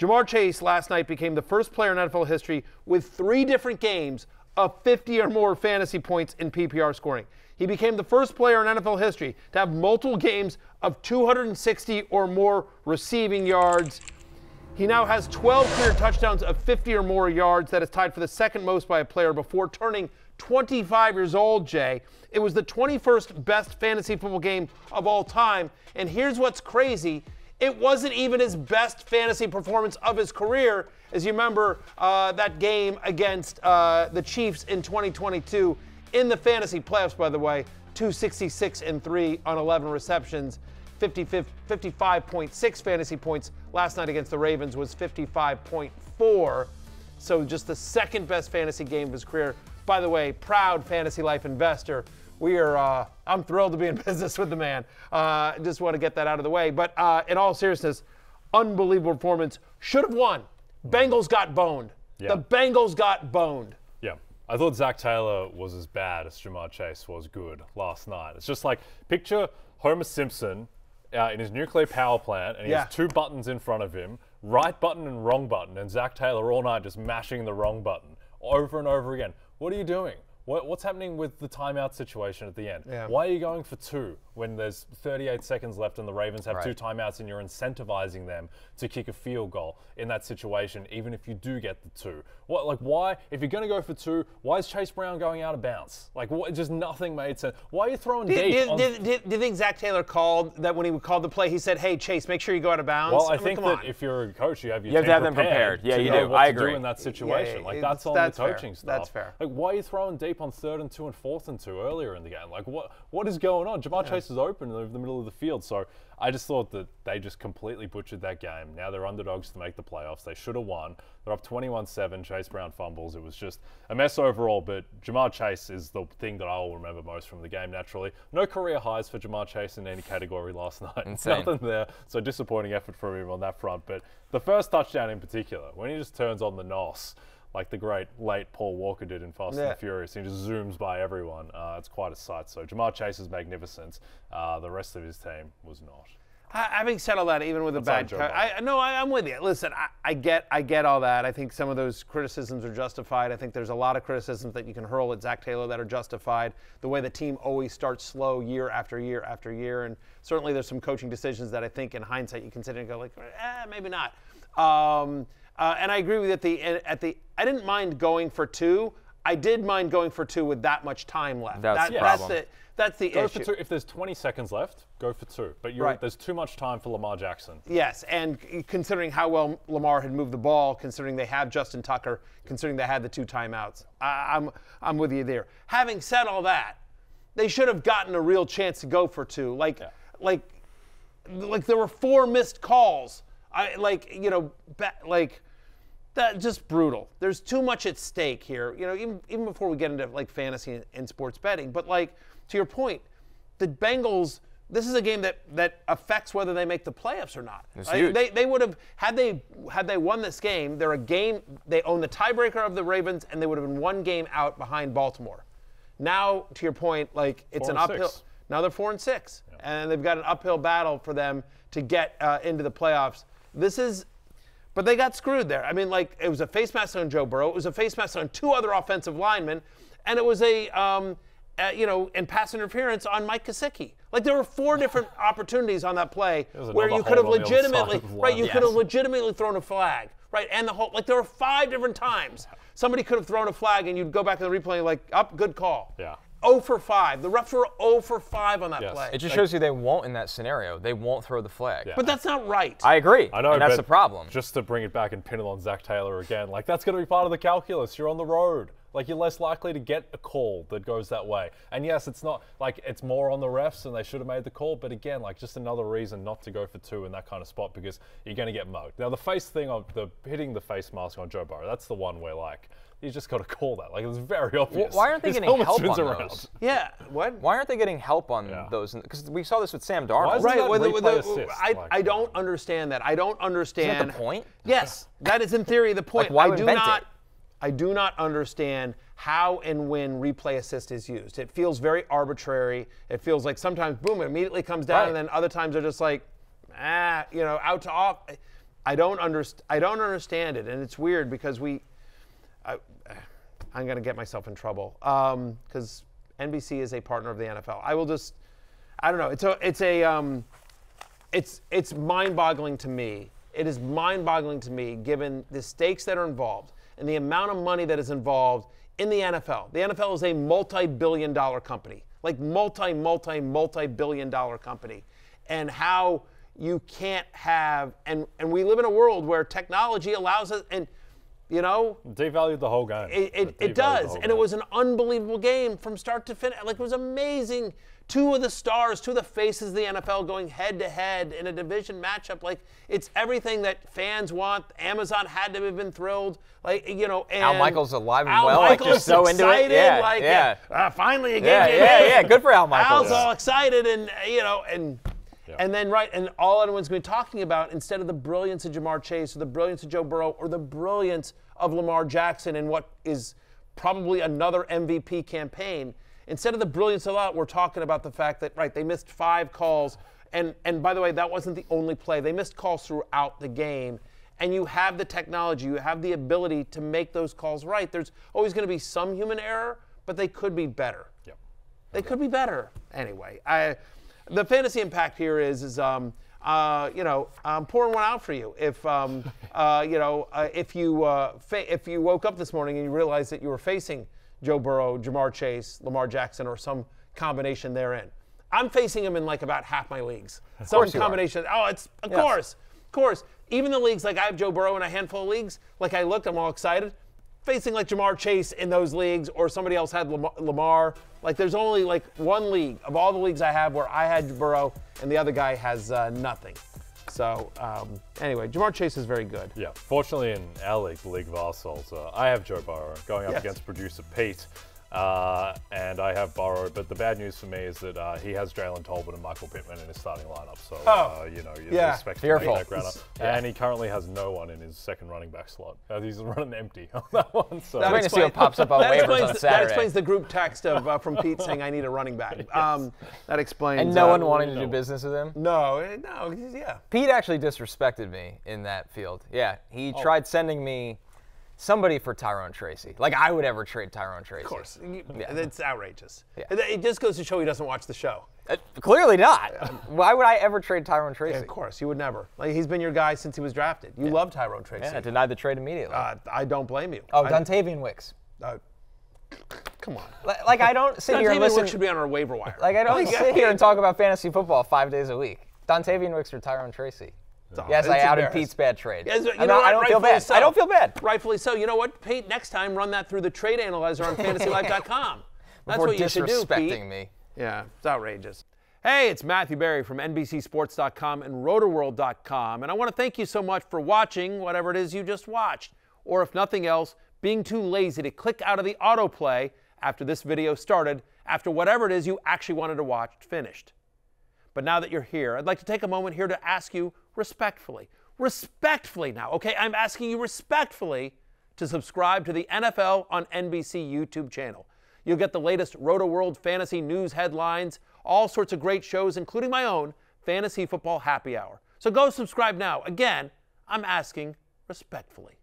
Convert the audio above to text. Ja'Marr Chase last night became the first player in NFL history with 3 different games of 50 or more fantasy points in PPR scoring. He became the first player in NFL history to have multiple games of 260 or more receiving yards. He now has 12 career touchdowns of 50 or more yards. That is tied for the second most by a player before turning 25 years old, Jay. It was the 21st best fantasy football game of all time. And here's what's crazy. It wasn't even his best fantasy performance of his career, as you remember that game against the Chiefs in 2022 in the fantasy playoffs, by the way, 266 and 3 on 11 receptions, 55.6 fantasy points. Last night against the Ravens was 55.4, so just the second best fantasy game of his career. By the way, proud Fantasy Life investor. We are, I'm thrilled to be in business with the man. Just want to get that out of the way. But in all seriousness, unbelievable performance. Should have won. Bengals got boned. Yeah. The Bengals got boned. Yeah. I thought Zach Taylor was as bad as Ja'Marr Chase was good last night. It's just like, picture Homer Simpson in his nuclear power plant, and he has 2 buttons in front of him, right button and wrong button, and Zach Taylor all night just mashing the wrong button over and over again. What are you doing? What's happening with the timeout situation at the end? Yeah. Why are you going for 2 when there's 38 seconds left and the Ravens have 2 timeouts and you're incentivizing them to kick a field goal in that situation, even if you do get the 2? What, like, why, if you're going to go for 2, why is Chase Brown going out of bounds? Like, what, just nothing made sense. Why are you throwing deep? Do you think Zach Taylor called that when he called the play? He said, "Hey, Chase, make sure you go out of bounds." Well, I mean, if you're a coach, you have your you have to have them prepared. Yeah, you do. What I agree. To do in that situation, like that's on the coaching stuff. That's fair. Like, why are you throwing deep on 3rd and 2 and 4th and 2 earlier in the game? Like, what is going on? Ja'Marr Chase is open over the middle of the field. So I just thought that they just completely butchered that game. Now they're underdogs to make the playoffs. They should have won. They're up 21-7. Chase Brown fumbles. It was just a mess overall, but Ja'Marr Chase is the thing that I'll remember most from the game, naturally. No career highs for Ja'Marr Chase in any category last night. Insane. Nothing there. So disappointing effort from him on that front. But the first touchdown in particular, when he just turns on the NOS, like the great late Paul Walker did in Fast and the Furious. He just zooms by everyone. It's quite a sight. So Ja'Marr Chase is magnificent. The rest of his team was not. Having said all that, even with a bad coach, I'm with you. Listen, I get all that. I think some of those criticisms are justified. I think there's a lot of criticisms that you can hurl at Zach Taylor that are justified. The way the team always starts slow year after year after year, and certainly there's some coaching decisions that I think in hindsight you consider and go like, maybe not. And I agree with you at the I didn't mind going for 2. I did mind going for 2 with that much time left. That's the issue. If there's 20 seconds left, go for 2. But there's too much time for Lamar Jackson. Yes, and considering how well Lamar had moved the ball, considering they have Justin Tucker, considering they had the 2 timeouts, I'm with you there. Having said all that, they should have gotten a real chance to go for 2. Like there were 4 missed calls. That just brutal. There's too much at stake here, even before we get into like fantasy and sports betting. But like, to your point, the Bengals, this is a game that affects whether they make the playoffs or not. Like, they would have had they won this game. They own the tiebreaker of the Ravens, and they would have been 1 game out behind Baltimore. Now, to your point, like it's an uphill. 6. Now they're 4 and 6, and they've got an uphill battle for them to get into the playoffs. But they got screwed there. I mean, like, it was a face mask on Joe Burrow. It was a face mask on 2 other offensive linemen. And it was and pass interference on Mike Kosicki. Like, there were 4 different opportunities on that play where you could have legitimately, thrown a flag, right? And the whole, like, there were 5 different times somebody could have thrown a flag and you'd go back in the replay and like, good call. Yeah. 0 for 5. The refs were 0 for 5 on that play. It just shows you they won't, in that scenario, they won't throw the flag. Yeah. But that's not right. I agree. I know, and that's the problem. Just to bring it back and pin it on Zach Taylor again, like, that's going to be part of the calculus. You're on the road. Like, you're less likely to get a call that goes that way. And yes, it's not, like, it's more on the refs and they should have made the call. But again, like, just another reason not to go for 2 in that kind of spot because you're going to get mugged. Now, the face thing of hitting the face mask on Joe Burrow, that's the one where, like, you just got to call that. Like, it was very obvious. Why aren't they getting help on those? Yeah. What? Why aren't they getting help on those? Because we saw this with Sam Darnold. Right. I don't understand that. I don't understand. Isn't that the point? Yes. That is, in theory, the point. Like, why I do not understand how and when replay assist is used. It feels very arbitrary. It feels like sometimes, boom, it immediately comes down, and then other times they're just like, out to off. I don't understand it, and it's weird because I'm going to get myself in trouble because NBC is a partner of the NFL. I don't know. It's mind-boggling to me. It is mind-boggling to me given the stakes that are involved and the amount of money that is involved in the NFL. The NFL is a multi-billion-dollar company, like multi-billion-dollar company, and how you can't have and we live in a world where technology allows us and. You know, they valued the whole game. It does, and it was an unbelievable game from start to finish. Like, it was amazing. Two of the stars, two of the faces of the NFL going head-to-head in a division matchup. Like, it's everything that fans want. Amazon had to have been thrilled. Like, you know, and Al Michaels alive and well. Like, just so into it. Yeah, like, yeah. Finally, a game. Yeah. Good for Al Michaels. Al's all excited, and you know, and. Yeah. And then, right, and all anyone's going to be talking about, instead of the brilliance of Ja'Marr Chase or the brilliance of Joe Burrow or the brilliance of Lamar Jackson in what is probably another MVP campaign, instead of the brilliance of that, we're talking about the fact that, right, they missed 5 calls. And by the way, that wasn't the only play. They missed calls throughout the game. And you have the technology. You have the ability to make those calls right. There's always going to be some human error, but they could be better. Yep. They could be better. Anyway, the fantasy impact here is I'm pouring one out for you. If you woke up this morning and you realized that you were facing Joe Burrow, Ja'Marr Chase, Lamar Jackson, or some combination therein, I'm facing him in like about half my leagues. Some combination. Oh, it's of course, of course. Even the leagues like I have Joe Burrow in a handful of leagues. Like I looked, I'm all excited. Facing like Ja'Marr Chase in those leagues, or somebody else had Lamar. Like, there's only like one league of all the leagues I have where I had Burrow and the other guy has nothing. So anyway, Ja'Marr Chase is very good. Yeah, fortunately in our league, the League of Ourselves, I have Joe Burrow going up against producer Pete, and I have Burrow. But the bad news for me is that he has Jalen Tolbert and Michael Pittman in his starting lineup. So you expect to make that runner. Yeah. And he currently has no one in his second running back slot. He's running empty on that one. So I'm going to see what pops up on waivers on Saturday. That explains the group text of from Pete saying I need a running back. That explains. And no one wanted to do business with him. No, yeah. Pete actually disrespected me in that field. Yeah, he tried sending me. Somebody for Tyrone Tracy. Like I would ever trade Tyrone Tracy. Of course. It's outrageous. Yeah. It just goes to show he doesn't watch the show. Clearly not. Why would I ever trade Tyrone Tracy? Yeah, of course, you would never. Like he's been your guy since he was drafted. You love Tyrone Tracy. Yeah, denied the trade immediately. I don't blame you. Oh, Dontavian Wicks. Come on. Like I don't sit here and listen. Dontavian Wicks should be on our waiver wire. Like I don't sit here and talk about fantasy football 5 days a week. Dontavian Wicks for Tyrone Tracy. Yes, I outed Pete's bad trade. Yes, I don't feel bad. So. I don't feel bad. Rightfully so. You know what, Pete? Next time, run that through the trade analyzer on fantasylife.com. That's what you should do, Pete. Disrespecting me. Yeah, it's outrageous. Hey, it's Matthew Berry from NBCSports.com and RotoWorld.com, and I want to thank you so much for watching whatever it is you just watched, or if nothing else, being too lazy to click out of the autoplay after this video started, after whatever it is you actually wanted to watch finished. But now that you're here, I'd like to take a moment here to ask you respectfully now, okay? I'm asking you respectfully to subscribe to the NFL on NBC YouTube channel. You'll get the latest Roto-World fantasy news headlines, all sorts of great shows, including my own Fantasy Football Happy Hour. So go subscribe now. Again, I'm asking respectfully.